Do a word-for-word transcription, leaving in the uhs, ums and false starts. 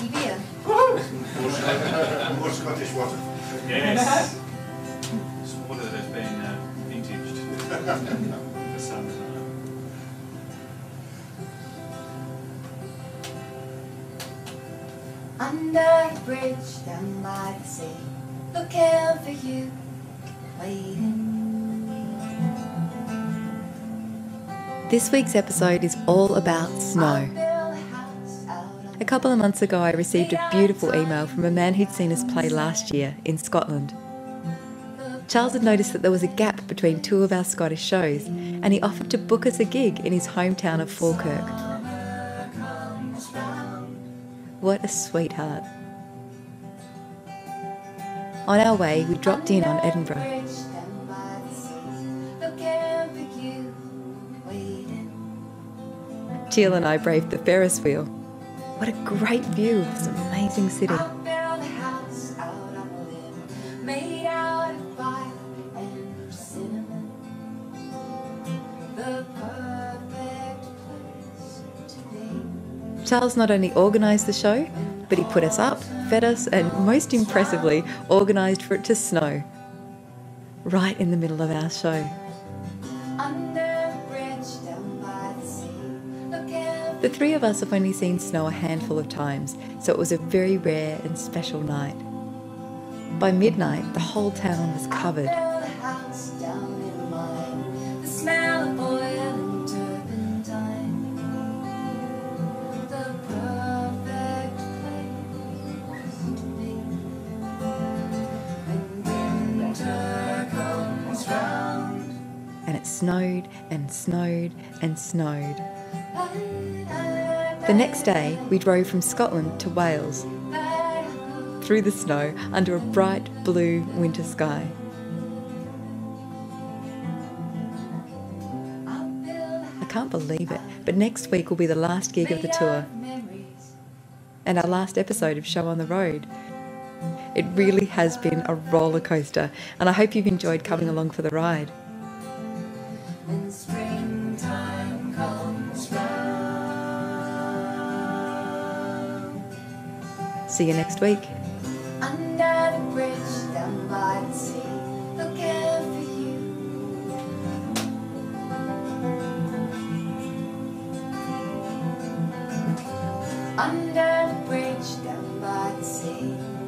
meaty beer. More Scottish water. Yes. It's water that has been uh, vintaged for some time. Under the bridge, down by the sea, look out for you, waiting. This week's episode is all about snow. A couple of months ago I received a beautiful email from a man who'd seen us play last year in Scotland. Charles had noticed that there was a gap between two of our Scottish shows and he offered to book us a gig in his hometown of Falkirk. What a sweetheart. On our way we dropped in on Edinburgh. Jill and I braved the Ferris wheel. What a great view of this amazing city. Charles not only organised the show, but he put us up, fed us, and most impressively, organised for it to snow. Right in the middle of our show. The three of us have only seen snow a handful of times, so it was a very rare and special night. By midnight, the whole town was covered. And it snowed and snowed and snowed. The next day, we drove from Scotland to Wales, through the snow, under a bright blue winter sky. I can't believe it, but next week will be the last gig of the tour and our last episode of Show on the Road. It really has been a roller coaster, and I hope you've enjoyed coming along for the ride. See you next week. Under the bridge, down by the sea, look out for you. Under the bridge, down by the sea.